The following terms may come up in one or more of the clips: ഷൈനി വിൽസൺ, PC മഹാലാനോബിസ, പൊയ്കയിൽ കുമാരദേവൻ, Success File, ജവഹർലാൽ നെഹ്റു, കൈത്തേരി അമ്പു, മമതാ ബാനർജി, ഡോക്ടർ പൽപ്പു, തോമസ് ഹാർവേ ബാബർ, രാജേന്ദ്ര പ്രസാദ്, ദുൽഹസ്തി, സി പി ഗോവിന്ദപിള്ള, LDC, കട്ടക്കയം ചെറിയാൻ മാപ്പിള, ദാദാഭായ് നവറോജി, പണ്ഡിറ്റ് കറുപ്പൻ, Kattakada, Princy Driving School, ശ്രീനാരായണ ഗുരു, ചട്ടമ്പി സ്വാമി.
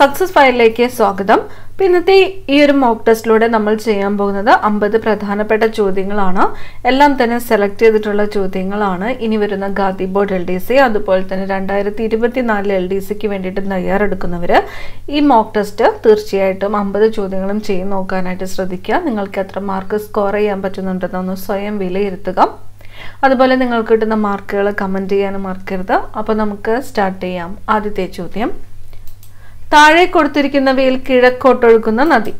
Success File like a Sogadam, Pinati ear mock test loaded Namal Chayam Bonada, Amba the Pradhana Peta Chodingalana, Elam then selected the Trula Chodingalana, Iniverana Gathi Board LDC, and the Poltan and Diretibatina LDC invented in the Yarad Kunavera, E mock tester, Thurchiatum, Amba the Chodingalam Chain, Okanatis Radica, Ningal Katra Marcus Corre, Ambachunantano Soyam Villa Irtagam. That's why you can comment and mark the start. That's the question. Tare Koturikina Vale Kira Koturguna Nadi.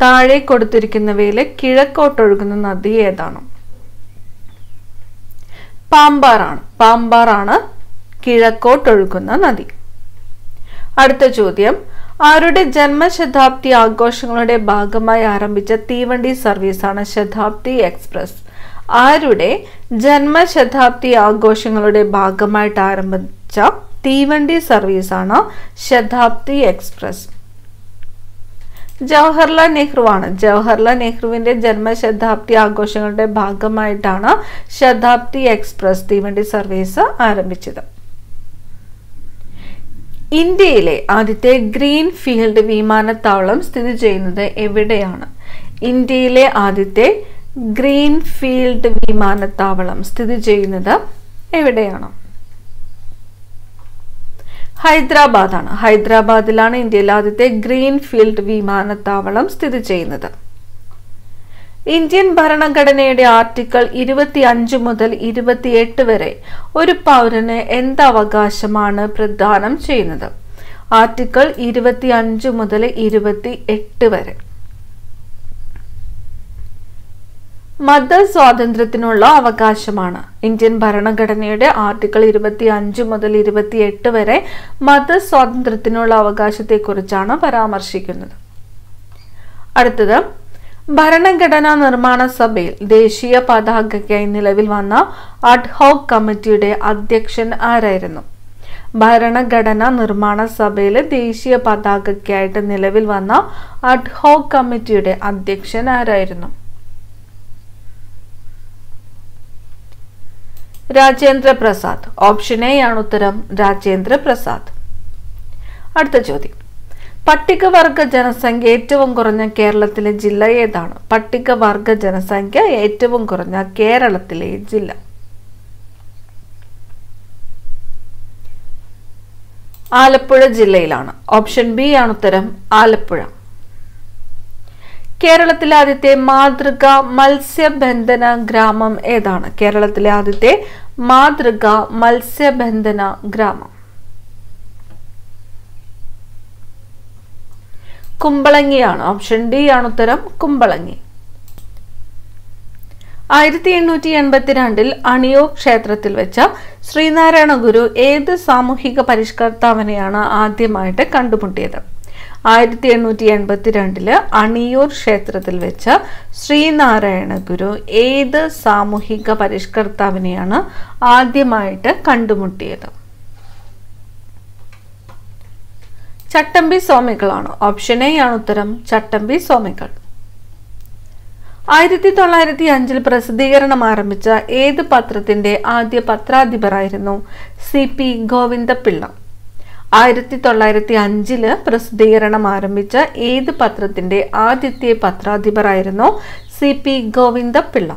Tare Koturikina Vale Kira Koturguna Nadi Edano Pambarana Pambarana Kira Koturguna Nadi. That's the question. ആരുടെ ജന്മശതാബ്ദി ആഘോഷങ്ങളുടെ ഭാഗമായി ആരംഭിച്ച തീവണ്ടി സർവീസാണ് Shatabdi express. ആരുടെ ജന്മശതാബ്ദി ആഘോഷങ്ങളുടെ ഭാഗമായി ആരംഭിച്ച തീവണ്ടി സർവീസാണ് ശതാബ്ദി എക്സ്പ്രസ്. ജവഹർലാൽ നെഹ്റുവാണ്. ജവഹർലാൽ നെഹ്റുവിന്റെ ജന്മശതാബ്ദി ആഘോഷങ്ങളുടെ ഭാഗമായിട്ടാണ് ശതാബ്ദി എക്സ്പ്രസ് തീവണ്ടി സർവീസ് ആരംഭിച്ചത്. India, Adite Greenfield Vimana Thalam Stidi Jainada Evidayana. India, Adite Greenfield Vimana Thalam Stidi Jainada Evidayana. Hyderabadana. Hyderabadilana India, Adite Greenfield Vimana Thalam Stidi Jainada. Indian ഭരണഘടനയുടെ ആർട്ടിക്കിൾ 25 മുതൽ 28 വരെ ഒരു പൗരന് എന്ത് അവകാശമാണ് പ്രദാനം ചെയ്യുന്നത്? ആർട്ടിക്കിൾ 25 മുതൽ 28 വരെ മതസ്വാതന്ത്ര്യത്തിനുള്ള അവകാശമാണ്. ഇന്ത്യൻ ഭരണഘടനയുടെ ആർട്ടിക്കിൾ 25 മുതൽ 28 വരെ മതസ്വാതന്ത്ര്യത്തിനുള്ള അവകാശത്തെക്കുറിച്ചാണ് പരാമർശിക്കുന്നത്. അടുത്തത് ഭരണഘടനാ നിർമ്മാണ സഭയിൽ ദേശീയ പതാകയ്ക്കായി നിലവിൽ വന്ന അഡ്ഹോക് കമ്മിറ്റിയുടെ അധ്യക്ഷൻ ആരായിരുന്നു? ഭരണഘടനാ നിർമ്മാണ സഭയിലെ ദേശീയ പതാകയ്ക്കായിട്ട് നിലവിൽ വന്ന അഡ്ഹോക് കമ്മിറ്റിയുടെ അധ്യക്ഷൻ ആരായിരുന്നു? രാജേന്ദ്ര പ്രസാദ്. ഓപ്ഷൻ എ ആണ് ഉത്തരം, രാജേന്ദ്ര പ്രസാദ്. അടുത്ത ചോദ്യം, പട്ടികവർഗ ജനസംഖ്യ ഏറ്റവും കുറഞ്ഞ കേരളത്തിലെ ജില്ല ഏതാണ്? പട്ടികവർഗ ജനസംഖ്യ ഏറ്റവും കുറഞ്ഞ കേരളത്തിലെ ജില്ല. ആലപ്പുഴ ജില്ലയിലാണ്. ഓപ്ഷൻ ബി ആണ് ഉത്തരം, ആലപ്പുഴ. കേരളത്തിലെ ആദ്യത്തെ മാതൃകാ മത്സ്യബന്ധന ഗ്രാമം ഏതാണ്? കേരളത്തിലെ ആദ്യത്തെ മാതൃകാ മത്സ്യബന്ധന ഗ്രാമം കുമ്പളങ്ങിയാണ്. ഓപ്ഷൻ ഡി ആണ് ഉത്തരം, കുമ്പളങ്ങി. 1882 അണിയോ ക്ഷേത്രത്തിൽ വെച്ച ശ്രീനാരായണ ഗുരു ഏത് സാമൂഹിക പരിഷ്കർത്താവിനെയാണ് ആദ്യമായിട്ട് കണ്ടുമുട്ടിയത്? 1882 അണിയൂർ ക്ഷേത്രത്തിൽ വെച്ച ശ്രീനാരായണ ഗുരു ഏത് സാമൂഹിക പരിഷ്കർത്താവിനെയാണ് ആദ്യമായിട്ട് കണ്ടുമുട്ടിയത്? ചട്ടമ്പി സ്വാമികളാണ്. ഓപ്ഷൻ എ ആണ് ഉത്തരം, ചട്ടമ്പി സ്വാമികൾ. 1905 പ്രസിദ്ധീകരണം ആരംഭിച്ച ഏത് പത്രത്തിന്റെ ആദ്യ പത്രാധിപരായിരുന്നു സി പി ഗോവിന്ദപിള്ള? 1905 പ്രസിദ്ധീകരണം ആരംഭിച്ച ഏത് പത്രത്തിന്റെ ആദ്യത്തെ പത്രാധിപരായിരുന്നു സി പി ഗോവിന്ദപിള്ള?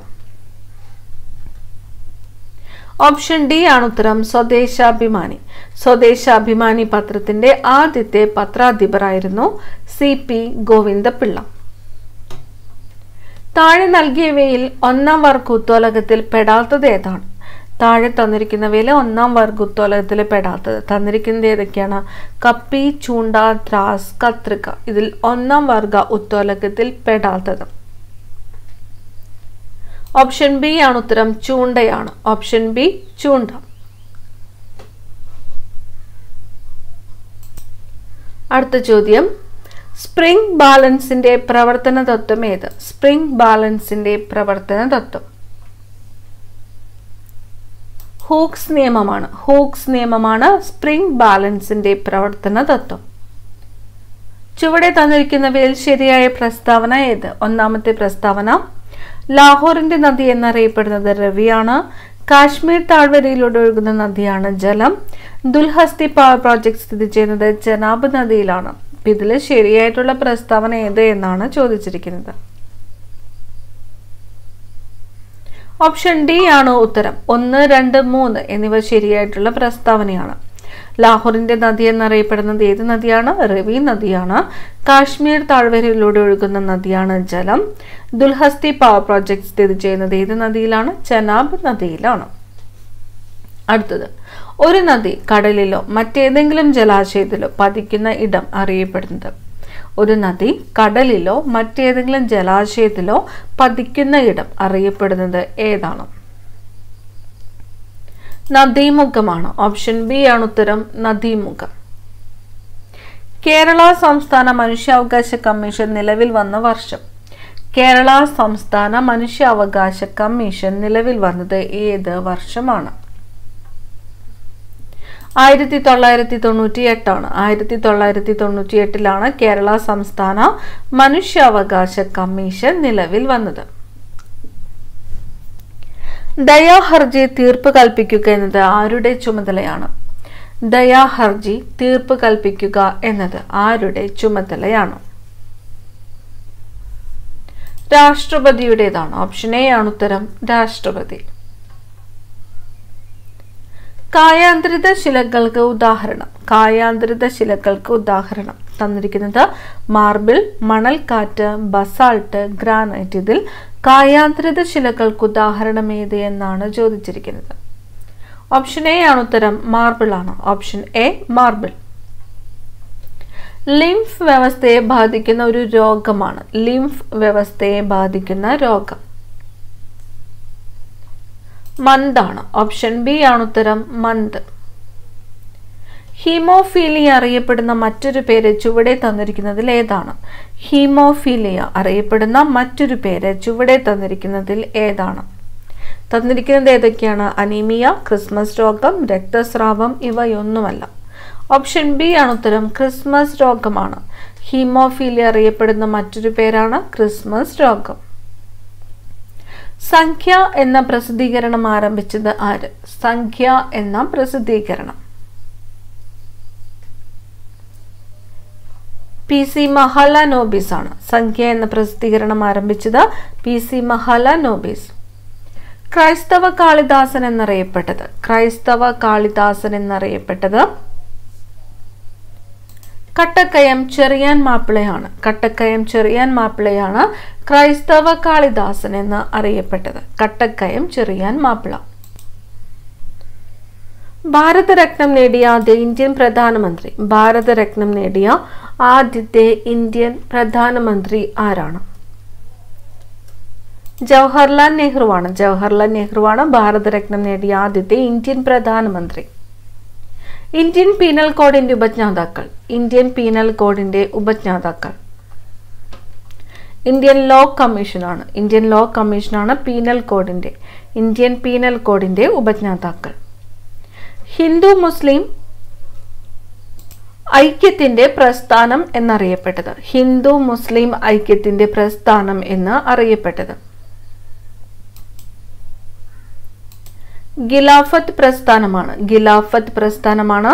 Option D ആണ് ഉത്തരം, സ്വദേശാഭിമാനി. സ്വദേശാഭിമാനി പത്രത്തിന്റെ ആദ്യത്തെ പത്രാധിപരായിരുന്നു സി പി ഗോവിന്ദപിള്ള. താഴെ നൽകിയവയിൽ ഒന്നാം വർഗോത്വലകത്തിൽ പെടാത്തത് ഏതാണ്? താഴെ തന്നിരിക്കുന്നവയിൽ ഒന്നാം വർഗോത്വലകത്തിൽ പെടാത്തത് തന്നിരിക്കുന്നത് ഏതൊക്കെയാണ്? കപ്പി, ചൂണ്ട, ത്രാസ്, കത്രിക. ഇതിൽ ഒന്നാം വർഗ ഉത്വലകത്തിൽ പെടാത്തത് ഓപ്ഷൻ ബി ആണ് ഉത്തരം, ചൂണ്ടയാണ്. ഓപ്ഷൻ ബി, ചൂണ്ട. അടുത്ത ചോദ്യം, സ്പ്രിംഗ് ബാലൻസിന്റെ പ്രവർത്തന തത്വം ഏത്? സ്പ്രിംഗ് ബാലൻസിന്റെ പ്രവർത്തന തത്വം ഹൂക്സ് നിയമമാണ്. ഹൂക്സ് നിയമമാണ് സ്പ്രിംഗ് ബാലൻസിന്റെ പ്രവർത്തന തത്വം. ചുവടെ തന്നിരിക്കുന്നവയിൽ ശരിയായ പ്രസ്താവന ഏത്? ഒന്നാമത്തെ പ്രസ്താവന, ലാഹോറിന്റെ നദി എന്നറിയപ്പെടുന്നത് രവിയാണ്. കാശ്മീർ താഴ്വരയിലൂടെ ഒഴുകുന്ന നദിയാണ് ജലം. ദുൽഹസ്തി പവർ പ്രോജക്ട് സ്ഥിതി ചെയ്യുന്നത് ചെനാബ് നദിയിലാണ്. ഇതിലെ ശരിയായിട്ടുള്ള പ്രസ്താവന ഏത് എന്നാണ് ചോദിച്ചിരിക്കുന്നത്. ഓപ്ഷൻ ഡി ആണ് ഉത്തരം. 1, 2, 3 എന്നിവ ശരിയായിട്ടുള്ള പ്രസ്താവനയാണ്. ലാഹോറിന്റെ നദി എന്നറിയപ്പെടുന്നത് ഏത് നദിയാണ്? രവി നദിയാണ്. കാശ്മീർ താഴ്വരയിലൂടെ ഒഴുകുന്ന നദിയാണ് ജലം. ദുൽഹസ്തി പവർ പ്രോജക്ട് സ്ഥിതി ചെയ്യുന്നത് ഏത് നദിയിലാണ്? ചെനാബ് നദിയിലാണ്. അടുത്തത്, ഒരു നദി കടലിലോ മറ്റേതെങ്കിലും ജലാശയത്തിലോ പതിക്കുന്ന ഇടം അറിയപ്പെടുന്നത്. ഒരു നദി കടലിലോ മറ്റേതെങ്കിലും ജലാശയത്തിലോ പതിക്കുന്ന ഇടം അറിയപ്പെടുന്നത് ഏതാണ്? നദീമുഖമാണ്. ഓപ്ഷൻ ബി ആണ് ഉത്തരം, നദീമുഖം. കേരള സംസ്ഥാന മനുഷ്യാവകാശ കമ്മീഷൻ നിലവിൽ വന്ന വർഷം. കേരള സംസ്ഥാന മനുഷ്യാവകാശ കമ്മീഷൻ നിലവിൽ വന്നത് ഏത് വർഷമാണ്? 1998. 1998 കേരള സംസ്ഥാന മനുഷ്യാവകാശ കമ്മീഷൻ നിലവിൽ വന്നത്. ദയാ ഹർജി തീർപ്പ് കൽപ്പിക്കുക എന്നത് ആരുടെ ചുമതലയാണ്? ദയാ ഹർജി തീർപ്പ് കൽപ്പിക്കുക എന്നത് ആരുടെ ചുമതലയാണ്? രാഷ്ട്രപതിയുടേതാണ്. ഓപ്ഷൻ എ ആണ് ഉത്തരം, രാഷ്ട്രപതി. കായാന്തരിത ശിലകൾക്ക് ഉദാഹരണം. കായാന്തരിത ശിലകൾക്ക് ഉദാഹരണം തന്നിരിക്കുന്നത് മാർബിൾ, മണൽക്കാറ്റ്, ബസാൾട്ട്, ഗ്രാനൈറ്റ്. ഇതിൽ കായാന്തരിത ശിലകൾക്ക് ഉദാഹരണം ഏത് എന്നാണ് ചോദിച്ചിരിക്കുന്നത്. ഓപ്ഷൻ എ ആണ് ഉത്തരം, മാർബിൾ ആണ്. Option A, marble. ലിംഫ് വ്യവസ്ഥയെ ബാധിക്കുന്ന ഒരു രോഗമാണ്. ലിംഫ് വ്യവസ്ഥയെ ബാധിക്കുന്ന രോഗം മന്താണ്. ഓപ്ഷൻ ബി ആണ് ഉത്തരം, മന്ത്. ഹീമോഫീലിയ അറിയപ്പെടുന്ന മറ്റൊരു പേര് ചുവടെ തന്നിരിക്കുന്നതിൽ ഏതാണ്? ഹീമോഫീലിയ അറിയപ്പെടുന്ന മറ്റൊരു പേര് ചുവടെ തന്നിരിക്കുന്നതിൽ ഏതാണ്? തന്നിരിക്കുന്നത് ഏതൊക്കെയാണ്? അനീമിയ, ക്രിസ്മസ് രോഗം, രക്തസ്രാവം ഇവയൊന്നുമല്ല. ഓപ്ഷൻ ബി ആണ് ഉത്തരം, ക്രിസ്മസ് രോഗമാണ്. ഹീമോഫീലിയ അറിയപ്പെടുന്ന മറ്റൊരു പേരാണ് ക്രിസ്മസ് രോഗം. സംഖ്യ എന്ന പ്രസിദ്ധീകരണം ആരംഭിച്ചത് ആര്? സംഖ്യ എന്ന പ്രസിദ്ധീകരണം PC മഹാലാനോബിസ് ആണ്. സംഖ്യ എന്ന പ്രസിദ്ധീകരണം ആരംഭിച്ചത് PC മഹാലാനോബിസ്. ക്രൈസ്തവ കാളിദാസൻ എന്നറിയപ്പെട്ടത്, ക്രൈസ്തവ കാളിദാസൻ എന്നറിയപ്പെട്ടത് കട്ടക്കയം ചെറിയാൻ മാപ്പിളയാണ്. കട്ടക്കയം ചെറിയാൻ മാപ്പിളയാണ് ക്രൈസ്തവ കാളിദാസൻ എന്ന് അറിയപ്പെട്ടത്, കട്ടക്കയം ചെറിയാൻ മാപ്പിള. ഭാരതരത്നം നേടിയ ആദ്യ ഇന്ത്യൻ പ്രധാനമന്ത്രി, ഭാരതരത്നം നേടിയ ആദ്യത്തെ ഇന്ത്യൻ പ്രധാനമന്ത്രി ആരാണ്? ജവഹർലാൽ നെഹ്റുവാണ്. ജവഹർലാൽ നെഹ്റുവാണ് ഭാരതരത്നം നേടിയ ആദ്യത്തെ ഇന്ത്യൻ പ്രധാനമന്ത്രി. ഇന്ത്യൻ പീനൽ കോഡിന്റെ ഉപജ്ഞാതാക്കൾ, ഇന്ത്യൻ പീനൽ കോഡിന്റെ ഉപജ്ഞാതാക്കൾ ഇന്ത്യൻ ലോ കമ്മീഷനാണ്. ഇന്ത്യൻ ലോ കമ്മീഷനാണ് പീനൽ കോഡിന്റെ, ഇന്ത്യൻ പീനൽ കോഡിന്റെ ഉപജ്ഞാതാക്കൾ. ഹിന്ദു മുസ്ലിം ഐക്യത്തിന്റെ പ്രസ്ഥാനം എന്നറിയപ്പെട്ടത്, ഹിന്ദു മുസ്ലിം ഐക്യത്തിന്റെ പ്രസ്ഥാനം എന്ന് അറിയപ്പെട്ടത് ഖിലാഫത്ത് പ്രസ്ഥാനമാണ്. ഖിലാഫത്ത് പ്രസ്ഥാനമാണ്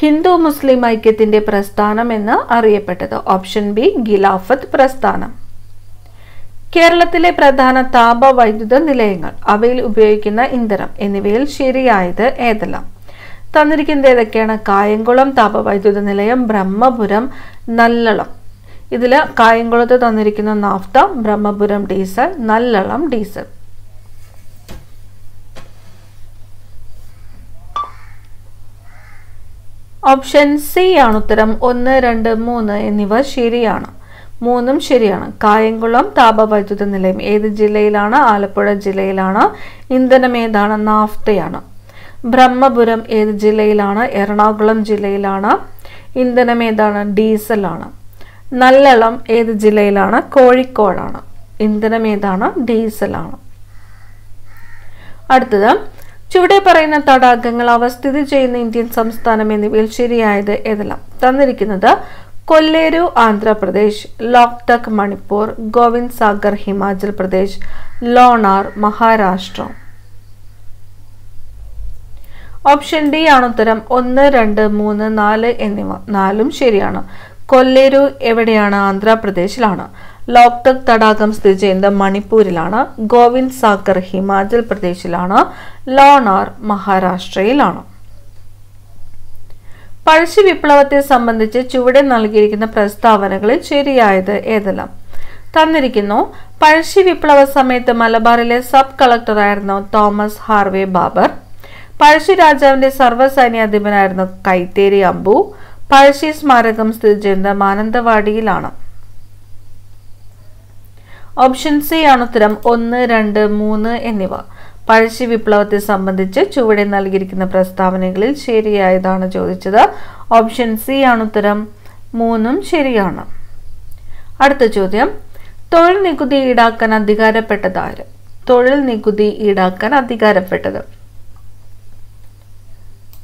ഹിന്ദു മുസ്ലിം ഐക്യത്തിന്റെ പ്രസ്ഥാനം എന്ന് അറിയപ്പെട്ടത്. ഓപ്ഷൻ ബി, ഖിലാഫത്ത് പ്രസ്ഥാനം. കേരളത്തിലെ പ്രധാന താപവൈദ്യുത നിലയങ്ങൾ, അവയിൽ ഉപയോഗിക്കുന്ന ഇന്ധനം എന്നിവയിൽ ശരിയായത് ഏതെല്ലാം? തന്നിരിക്കുന്നത് ഏതൊക്കെയാണ്? കായംകുളം താപവൈദ്യുത നിലയം, ബ്രഹ്മപുരം, നല്ലളം. ഇതിൽ കായംകുളത്ത് തന്നിരിക്കുന്ന naphtha, Brahmapuram diesel, Nallalam diesel. Option C ആണ് ഉത്തരം, 1, 2, 3 എന്നിവ ശരിയാണ്. 3ഉം ശരിയാണ്. കായംകുളം താപവൈദ്യുത നിലയം ഏത് ജില്ലയിലാണ്? ആലപ്പുഴ ജില്ലയിലാണ്. ഇന്ധനം ഏതാണ്? നാഫ്തയാണ്. ബ്രഹ്മപുരം ഏത് ജില്ലയിലാണ്? എറണാകുളം ജില്ലയിലാണ്. ഇന്ധനം ഏതാണ്? ഡീസലാണ്. നല്ലളം ഏത് ജില്ലയിലാണ്? കോഴിക്കോടാണ്. ഇന്ധനം ഏതാണ്? ഡീസലാണ്. അടുത്തത്, ചുവടെ പറയുന്ന തടാകങ്ങൾ അവ സ്ഥിതി ചെയ്യുന്ന ഇന്ത്യൻ സംസ്ഥാനം എന്നിവയിൽ ശരിയായത് ഏതെല്ലാം? തന്നിരിക്കുന്നത് കൊല്ലേരു ആന്ധ്രാപ്രദേശ്, ലോക്തക് മണിപ്പൂർ, ഗോവിന്ദ് സാഗർ ഹിമാചൽ പ്രദേശ്, ലോണാർ മഹാരാഷ്ട്ര. ഓപ്ഷൻ ഡി ആണ് ഉത്തരം, 1, 2, 3, 4 എന്നിവ 4ഉം ശരിയാണ്. കൊല്ലേരു എവിടെയാണ്? ആന്ധ്രാപ്രദേശിലാണ്. ലോക്ടക് തടാകം സ്ഥിതി ചെയ്യുന്ന മണിപ്പൂരിലാണ്. ഗോവിന്ദ് സാഗർ ഹിമാചൽ പ്രദേശിലാണ്. ലോണാർ മഹാരാഷ്ട്രയിലാണ്. പഴശ്ശി വിപ്ലവത്തെ സംബന്ധിച്ച് ചുവടെ നൽകിയിരിക്കുന്ന പ്രസ്താവനകളിൽ ശരിയായത് ഏതെല്ലാം? തന്നിരിക്കുന്നു. പഴശ്ശി വിപ്ലവ സമയത്ത് മലബാറിലെ സബ് കളക്ടറായിരുന്നു തോമസ് ഹാർവേ ബാബർ. പഴശ്ശി രാജാവിന്റെ സർവ്വസൈന്യാധിപനായിരുന്നു കൈത്തേരി അമ്പു. പഴശ്ശി സ്മാരകം സ്ഥിതി ചെയ്യുന്നത് മാനന്തവാടിയിലാണ്. ഓപ്ഷൻ സി ആണ് ഉത്തരം 1, 2, 3 എന്നിവ. പഴശ്ശി വിപ്ലവത്തെ സംബന്ധിച്ച് ചുവടെ നൽകിയിരിക്കുന്ന പ്രസ്താവനകളിൽ ശരിയായതാണ് ചോദിച്ചത്. ഓപ്ഷൻ സി ആണ് ഉത്തരം. 3 ശരിയാണ്. അടുത്ത ചോദ്യം, തൊഴിൽ നികുതി ഈടാക്കാൻ അധികാരപ്പെട്ടത് ആര്? തൊഴിൽ നികുതി ഈടാക്കാൻ അധികാരപ്പെട്ടത്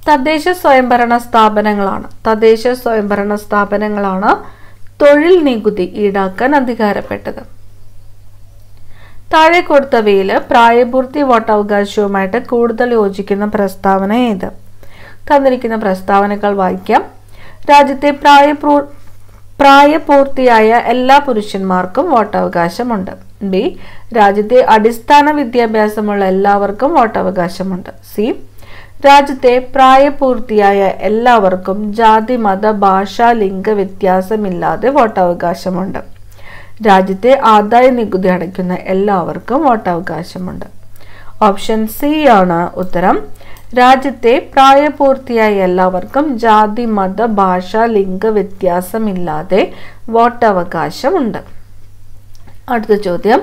തദ്ദേശ സ്വയംഭരണ സ്ഥാപനങ്ങളാണ്. തദ്ദേശ സ്വയംഭരണ സ്ഥാപനങ്ങളാണ് തൊഴിൽ നികുതി ഈടാക്കാൻ അധികാരപ്പെട്ടത്. താഴെ കൊടുത്തവയിൽ പ്രായപൂർത്തി വോട്ടവകാശവുമായിട്ട് കൂടുതൽ യോജിക്കുന്ന പ്രസ്താവന ഏത്? തന്നിരിക്കുന്ന പ്രസ്താവനകൾ വായിക്കാം. രാജ്യത്തെ പ്രായപൂർത്തിയായ എല്ലാ പുരുഷന്മാർക്കും വോട്ടവകാശമുണ്ട്. ബി, രാജ്യത്തെ അടിസ്ഥാന വിദ്യാഭ്യാസമുള്ള എല്ലാവർക്കും വോട്ടവകാശമുണ്ട്. സി, രാജ്യത്തെ പ്രായപൂർത്തിയായ എല്ലാവർക്കും ജാതി മത ഭാഷാ ലിംഗ വ്യത്യാസമില്ലാതെ വോട്ടവകാശമുണ്ട്. രാജ്യത്തെ ആദായ നികുതി അടയ്ക്കുന്ന എല്ലാവർക്കും വോട്ടവകാശമുണ്ട്. ഓപ്ഷൻ സി ആണ് ഉത്തരം. രാജ്യത്തെ പ്രായപൂർത്തിയായ എല്ലാവർക്കും ജാതി മത ഭാഷ ലിംഗ വ്യത്യാസമില്ലാതെ വോട്ടവകാശമുണ്ട്. അടുത്ത ചോദ്യം,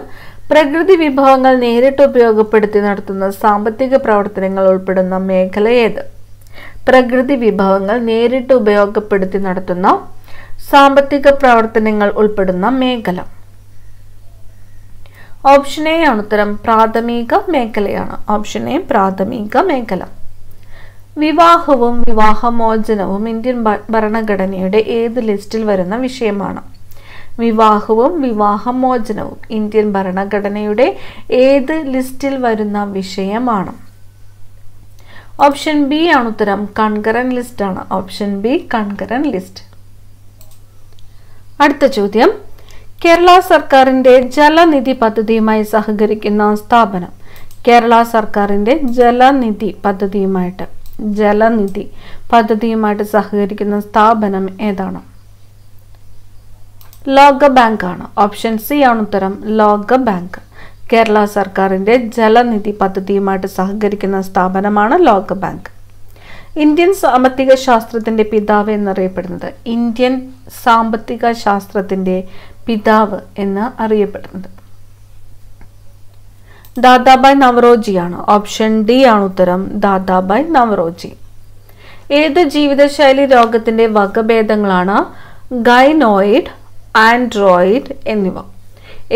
പ്രകൃതി വിഭവങ്ങൾ നേരിട്ട് ഉപയോഗപ്പെടുത്തി നടത്തുന്ന സാമ്പത്തിക പ്രവർത്തനങ്ങൾ ഉൾപ്പെടുന്ന മേഖല ഏത്? പ്രകൃതി വിഭവങ്ങൾ നേരിട്ട് ഉപയോഗപ്പെടുത്തി നടത്തുന്ന സാമ്പത്തിക പ്രവർത്തനങ്ങൾ ഉൾപ്പെടുന്ന മേഖല. ഓപ്ഷൻ എ ആണ് ഉത്തരം. പ്രാഥമിക മേഖലയാണ്. ഓപ്ഷൻ എ പ്രാഥമിക മേഖല. വിവാഹവും വിവാഹമോചനവും ഇന്ത്യൻ ഭരണഘടനയുടെ ഏത് ലിസ്റ്റിൽ വരുന്ന വിഷയമാണ്? വിവാഹവും വിവാഹമോചനവും ഇന്ത്യൻ ഭരണഘടനയുടെ ഏത് ലിസ്റ്റിൽ വരുന്ന വിഷയമാണ്? ഓപ്ഷൻ ബി ആണ് ഉത്തരം. കൺകറന്റ് ലിസ്റ്റ് ആണ്. Option B concurrent list. അടുത്ത ചോദ്യം, കേരള സർക്കാരിൻ്റെ ജലനിധി പദ്ധതിയുമായി സഹകരിക്കുന്ന സ്ഥാപനം. കേരള സർക്കാരിൻ്റെ ജലനിധി പദ്ധതിയുമായിട്ട് സഹകരിക്കുന്ന സ്ഥാപനം ഏതാണ്? ലോക ബാങ്ക് ആണ്. ഓപ്ഷൻ സി ആണ് ഉത്തരം. ലോക ബാങ്ക്. കേരള സർക്കാരിൻ്റെ ജലനിധി പദ്ധതിയുമായിട്ട് സഹകരിക്കുന്ന സ്ഥാപനമാണ് ലോക ബാങ്ക്. ഇന്ത്യൻ സാമ്പത്തിക ശാസ്ത്രത്തിൻ്റെ പിതാവ് എന്നറിയപ്പെടുന്നത് ദാദാഭായ് നവറോജിയാണ്. ഓപ്ഷൻ ഡി ആണ് ഉത്തരം. ദാദാഭായ് നവറോജി. ഏത് ജീവിതശൈലി രോഗത്തിൻ്റെ വകഭേദങ്ങളാണ് ഗൈനോയിഡ്, ആൻഡ്രോയിഡ് എന്നിവ?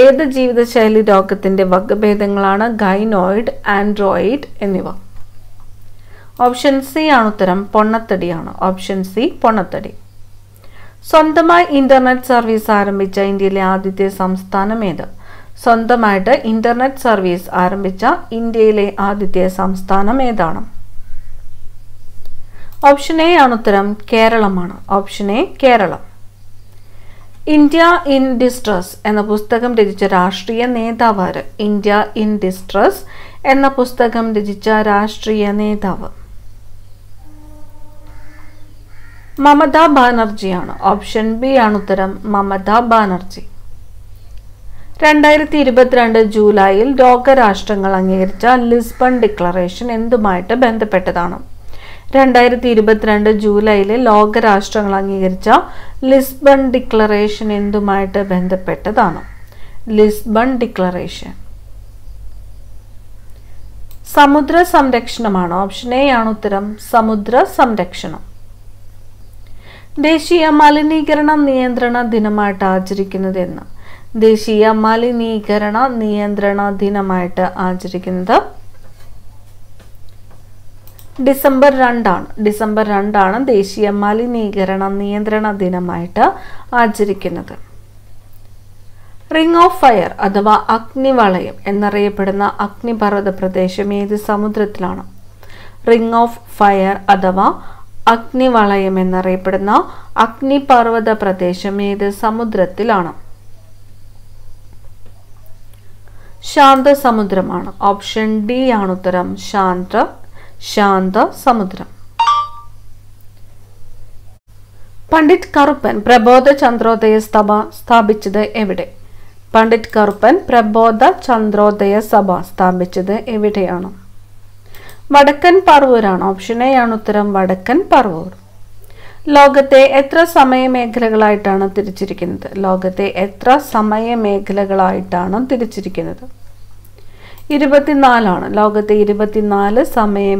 ഏത് ജീവിതശൈലി രോഗത്തിൻ്റെ വകഭേദങ്ങളാണ് ഗൈനോയിഡ്, ആൻഡ്രോയിഡ് എന്നിവ? ഓപ്ഷൻ സി ആണ് ഉത്തരം. പൊണ്ണത്തടിയാണ്. ഓപ്ഷൻ സി പൊണ്ണത്തടി. സ്വന്തമായി ഇന്റർനെറ്റ് സർവീസ് ആരംഭിച്ച ഇന്ത്യയിലെ ആദ്യത്തെ സംസ്ഥാനം ഏത്? സ്വന്തമായിട്ട് ഇന്റർനെറ്റ് സർവീസ് ആരംഭിച്ച ഇന്ത്യയിലെ ആദ്യത്തെ സംസ്ഥാനം ഏതാണ്? ഓപ്ഷൻ എ ആണ് ഉത്തരം. കേരളമാണ്. Option A Keralam. India in distress എന്ന പുസ്തകം രചിച്ച രാഷ്ട്രീയ നേതാവ് ആര്? ഇന്ത്യ ഇൻ ഡിസ്ട്രസ് എന്ന പുസ്തകം രചിച്ച രാഷ്ട്രീയ നേതാവ് മമതാ ബാനർജിയാണ്. ഓപ്ഷൻ ബി ആണ് ഉത്തരം. മമതാ ബാനർജി. 2022 ജൂലൈയിൽ ലോകരാഷ്ട്രങ്ങൾ അംഗീകരിച്ച ലിസ്ബൺ ഡിക്ലറേഷൻ എന്തുമായിട്ട് ബന്ധപ്പെട്ടതാണ്? 2022 ജൂലൈയിലെ ലോകരാഷ്ട്രങ്ങൾ അംഗീകരിച്ച ലിസ്ബൺ ഡിക്ലറേഷൻ എന്തുമായിട്ട് ബന്ധപ്പെട്ടതാണ്? ലിസ്ബൺ ഡിക്ലറേഷൻ സമുദ്ര സംരക്ഷണമാണ്. ഓപ്ഷൻ എ ആണ് ഉത്തരം. സമുദ്ര സംരക്ഷണം. ദേശീയ മലിനീകരണ നിയന്ത്രണ ദിനമായിട്ട് ആചരിക്കുന്നത് എന്ന്? ദേശീയ മലിനീകരണ നിയന്ത്രണ ദിനമായിട്ട് ആചരിക്കുന്നത് ഡിസംബർ 2 ആണ്. ഡിസംബർ 2 ആണ് ദേശീയ മലിനീകരണ നിയന്ത്രണ ദിനമായിട്ട് ആചരിക്കുന്നത്. റിംഗ് ഓഫ് ഫയർ അഥവാ അഗ്നിവളയം എന്നറിയപ്പെടുന്ന അഗ്നിപർവ്വത പ്രദേശം ഏത് സമുദ്രത്തിലാണ്? റിംഗ് ഓഫ് ഫയർ അഥവാ അഗ്നി വളയം എന്നറിയപ്പെടുന്ന അഗ്നിപർവ്വത പ്രദേശം ഏത് സമുദ്രത്തിലാണ്? ശാന്ത സമുദ്രമാണ്. ഓപ്ഷൻ ഡി ആണ് ഉത്തരം. ശാന്ത സമുദ്രം. പണ്ഡിറ്റ് കറുപ്പൻ പ്രബോധ ചന്ദ്രോദയ സഭ സ്ഥാപിച്ചത് എവിടെ? വടക്കൻ പറവൂരാണ്. ഓപ്ഷൻ എ ആണ് ഉത്തരം, വടക്കൻ പറവൂർ. ലോകത്തെ എത്ര സമയ മേഖലകളായിട്ടാണ് തിരിച്ചിരിക്കുന്നത്? ലോകത്തെ 24 സമയ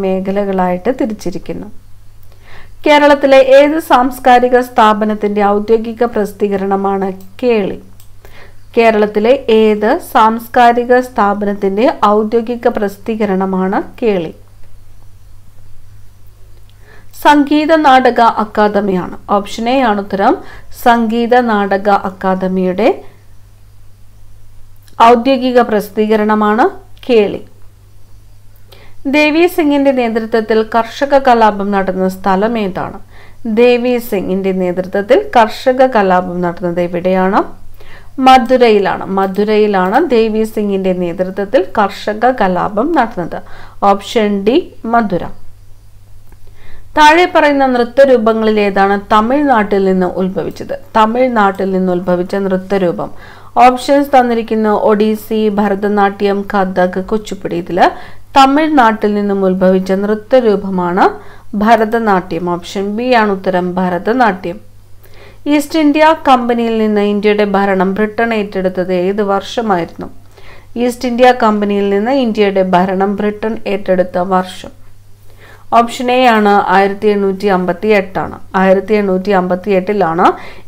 മേഖലകളായിട്ട് തിരിച്ചിരിക്കുന്നു. കേരളത്തിലെ ഏത് സാംസ്കാരിക സ്ഥാപനത്തിന്റെ ഔദ്യോഗിക പ്രസിദ്ധീകരണമാണ് കേളി? സംഗീത നാടക അക്കാദമിയാണ്. ഓപ്ഷൻ എ ആണ് ഉത്തരം. സംഗീത നാടക അക്കാദമിയുടെ ഔദ്യോഗിക പ്രസിദ്ധീകരണമാണ് കേളി. ദേവി സിംഗിന്റെ നേതൃത്വത്തിൽ കർഷക കലാപം നടന്ന സ്ഥലം ഏതാണ്? മധുരയിലാണ് ദേവി സിംഗിന്റെ നേതൃത്വത്തിൽ കർഷക കലാപം നടന്നത്. Option D, Madurai. താഴെ പറയുന്ന നൃത്തരൂപങ്ങളിൽ ഏതാണ് തമിഴ്നാട്ടിൽ നിന്ന് ഉത്ഭവിച്ച നൃത്തരൂപം? ഓപ്ഷൻസ് തന്നിരിക്കുന്നു. ഒഡീസി, ഭരതനാട്യം, കഥക്, കുച്ചിപ്പുടി. ഇതില് തമിഴ്നാട്ടിൽ നിന്നും ഉത്ഭവിച്ച നൃത്തരൂപമാണ് ഭരതനാട്യം. ഓപ്ഷൻ ബി ആണ് ഉത്തരം, ഭരതനാട്യം. ഈസ്റ്റ് ഇന്ത്യ കമ്പനിയിൽ നിന്ന് ഇന്ത്യയുടെ ഭരണം ബ്രിട്ടൻ ഏറ്റെടുത്തത് ഏത് വർഷമായിരുന്നു? ഓപ്ഷൻ എ ആണ് 1858. 1858ലാണ്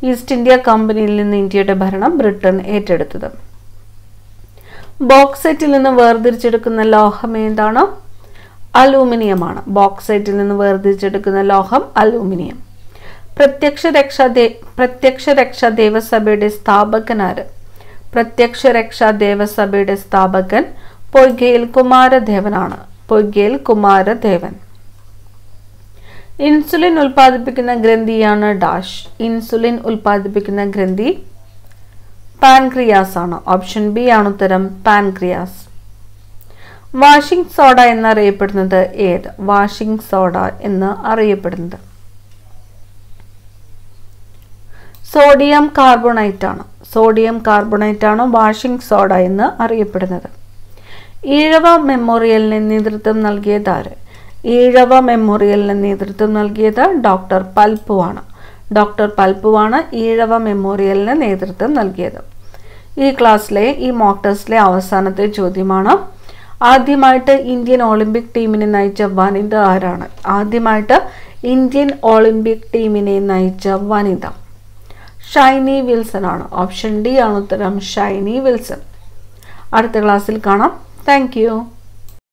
ഈസ്റ്റ് ഇന്ത്യ കമ്പനിയിൽ നിന്ന് ഇന്ത്യയുടെ ഭരണം ബ്രിട്ടൻ ഏറ്റെടുത്തത്. ബോക്സൈറ്റിൽ നിന്ന് വേർതിരിച്ചെടുക്കുന്ന ലോഹം ഏതാണ്? അലൂമിനിയമാണ്. പ്രത്യക്ഷരക്ഷാ ദേവസഭയുടെ സ്ഥാപകനാര്? പൊയ്കയിൽ കുമാരദേവനാണ്. ഇൻസുലിൻ ഉൽപ്പാദിപ്പിക്കുന്ന ഗ്രന്ഥിയാണ് ഡാഷ്. പാൻക്രിയാസ് ആണ്. ഓപ്ഷൻ ബി ആണ് ഉത്തരം, പാൻക്രിയാസ്. വാഷിംഗ് സോഡ എന്നറിയപ്പെടുന്നത് ഏത്? സോഡിയം കാർബണേറ്റ് ആണ്. വാഷിംഗ് സോഡ എന്ന് അറിയപ്പെടുന്നത്. ഈഴവ മെമ്മോറിയലിന് നേതൃത്വം നൽകിയതാര്? ഡോക്ടർ പൽപ്പുവാണ്. ഈഴവ മെമ്മോറിയലിന് നേതൃത്വം നൽകിയത്. ഈ മോക്ക് ടെസ്റ്റിലെ അവസാനത്തെ ചോദ്യമാണ്. ആദ്യമായിട്ട് ഇന്ത്യൻ ഒളിമ്പിക് ടീമിനെ നയിച്ച വനിത ഷൈനി വിൽസൺ ആണ്. ഓപ്ഷൻ ഡി ആണ് ഉത്തരം, ഷൈനി വിൽസൺ. അടുത്ത ക്ലാസ്സിൽ കാണാം. Thank U.